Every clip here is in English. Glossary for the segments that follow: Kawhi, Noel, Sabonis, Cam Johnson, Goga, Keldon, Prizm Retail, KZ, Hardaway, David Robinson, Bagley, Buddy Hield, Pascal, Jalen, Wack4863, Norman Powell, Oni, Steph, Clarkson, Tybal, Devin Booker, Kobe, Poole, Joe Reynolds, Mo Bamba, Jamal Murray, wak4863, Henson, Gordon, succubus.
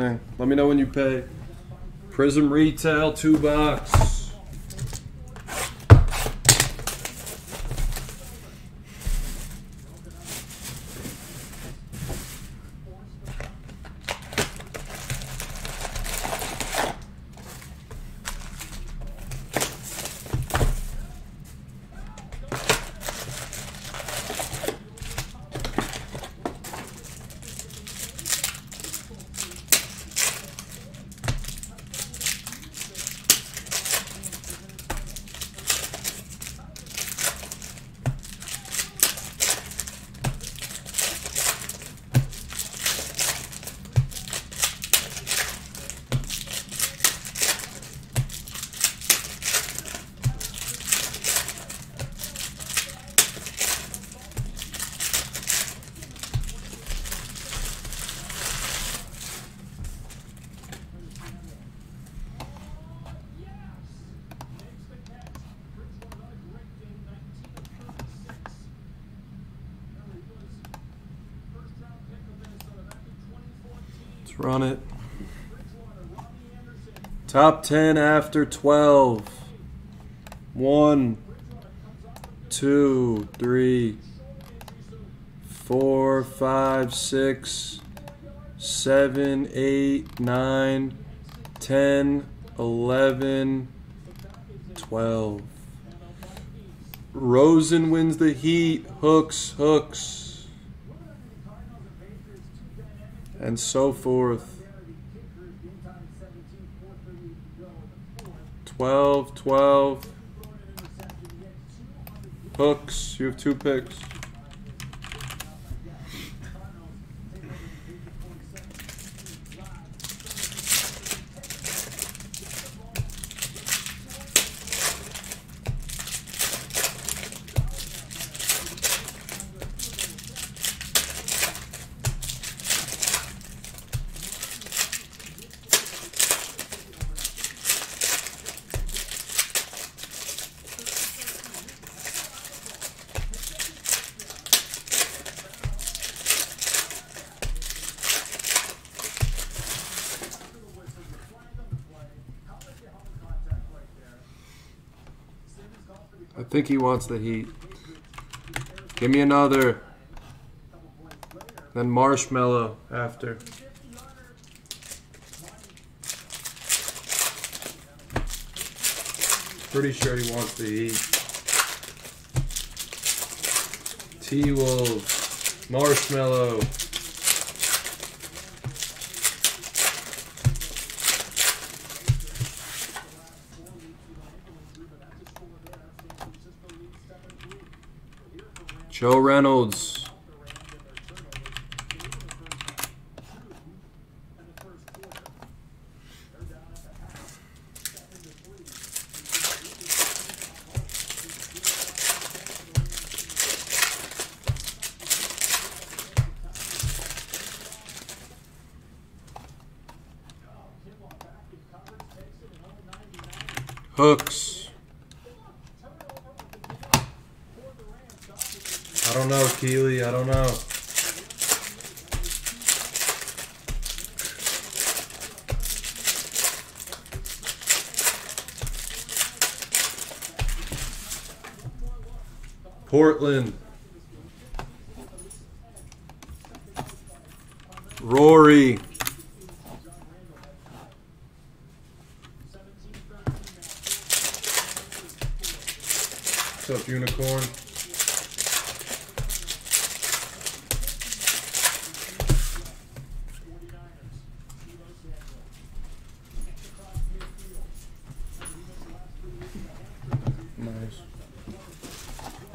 opening. Let me know when you pay. Prizm Retail, $2. Run it. Top 10 after 12. 1, 2, 3, 4, 5, 6, 7, 8, 9, 10, 11, 12. Rosen wins the Heat. Hooks. And so forth. 12, 12. Hooks, you have 2 picks. I think he wants the Heat. Give me another. Then Marshmallow after. Pretty sure he wants the Heat. T-Wolves. Marshmallow. Joe Reynolds. Hooks. I don't know, Keely. I don't know. Portland. Rory. What's up, Unicorn?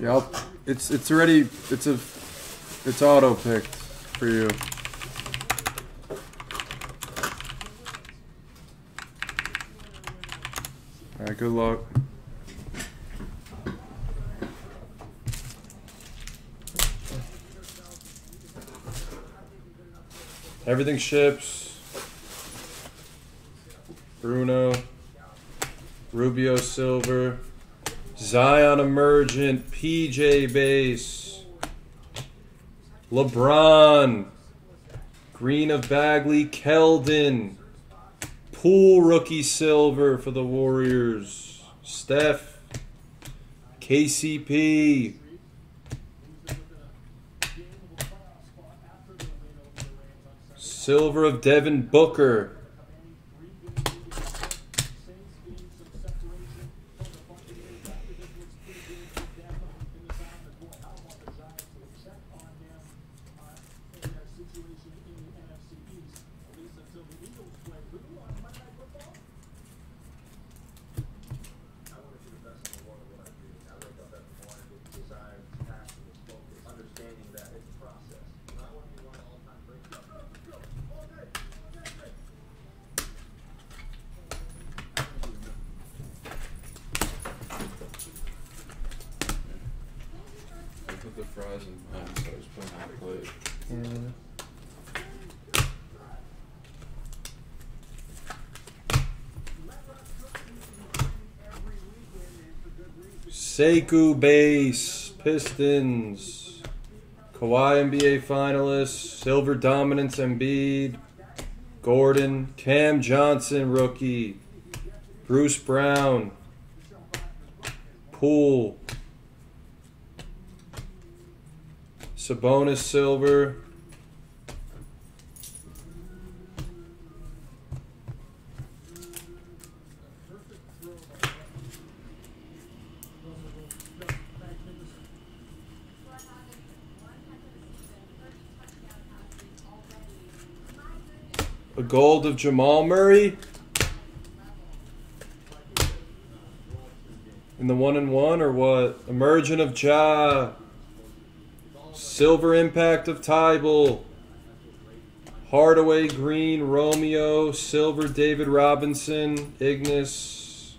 Yep, it's already, it's auto picked for you. All right, good luck. Everything ships. Bruno, Rubio silver. Zion Emergent, PJ Base, LeBron, Green of Bagley, Keldon. Poole rookie silver for the Warriors. Steph. KCP. Silver of Devin Booker. Sekou base, Pistons, Kawhi NBA finalists, silver dominance Embiid, Gordon, Cam Johnson rookie, Bruce Brown, Poole, Sabonis silver, a gold of Jamal Murray, in the 1/1 or what? Emergent of Ja, silver impact of Tybal, Hardaway green Romeo, silver David Robinson, Ignis,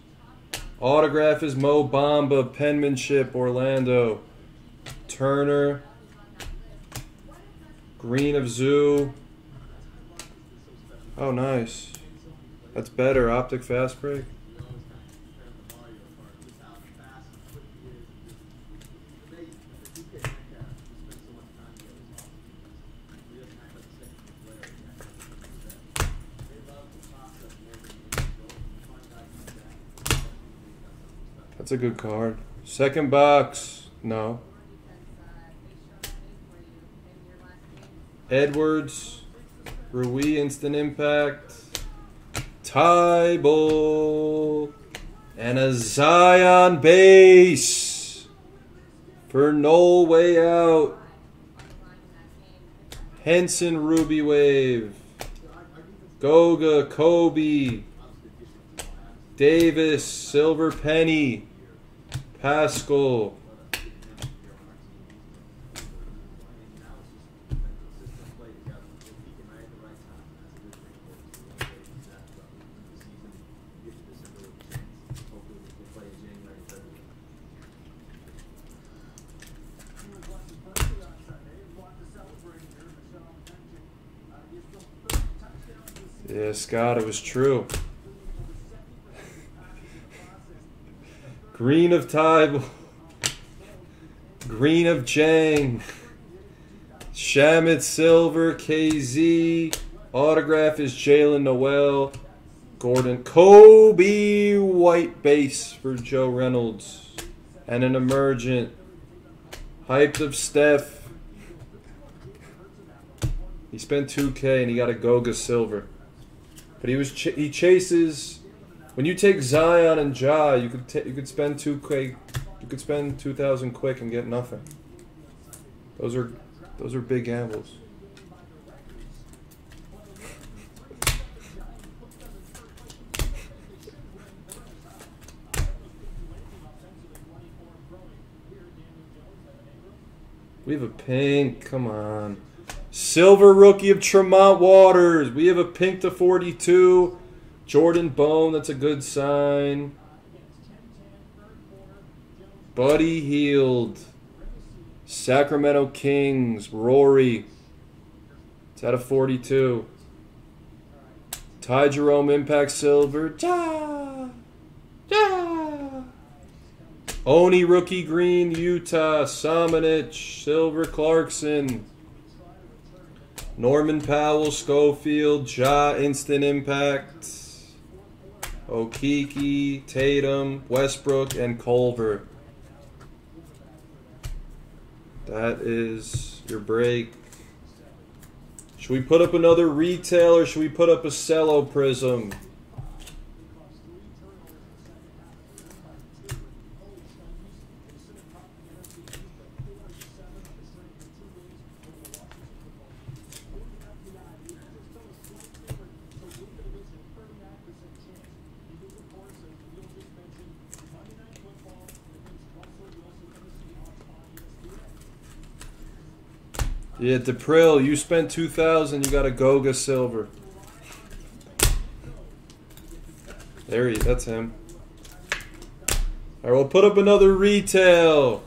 autograph is Mo Bamba, penmanship Orlando, Turner, green of Zoo. Oh, nice. That's better. Optic fast break. That's a good card. Second box. No. Edwards. Rui, instant impact. Tybal. And a Zion base for Noel way out. Henson Ruby wave. Goga, Kobe. Davis, silver penny. Pascal. Yeah, Scott, it was true. Green of Tybal. Green of Jang. Shamit silver, KZ. Autograph is Jalen Noel. Gordon, Kobe, white base for Joe Reynolds. And an emergent. Hyped of Steph. He spent 2K and he got a Goga silver. But he chases. When you take Zion and Ja, you could spend 2K, you could spend 2,000 quick and get nothing. Those are big gambles. We have a pink. Come on. Silver rookie of Tremont Waters. We have a pink to 42. Jordan Bone, that's a good sign. Buddy Hield. Sacramento Kings. Rory. It's out of 42. Ty Jerome impact silver. Ja! Ja! Oni rookie green. Utah. Samanich. Silver Clarkson. Norman Powell, Schofield, Ja, Instant Impact, Okiki, Tatum, Westbrook, and Culver. That is your break. Should we put up another retail or should we put up a cello prism? Yeah, DePrill, you spent $2,000, you got a Goga silver. There he is, that's him. All right, we'll put up another retail.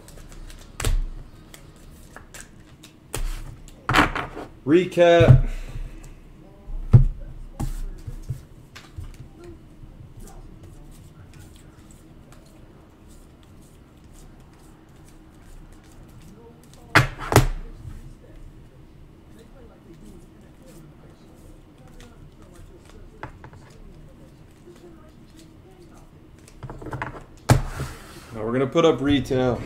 Recap. Put up retail.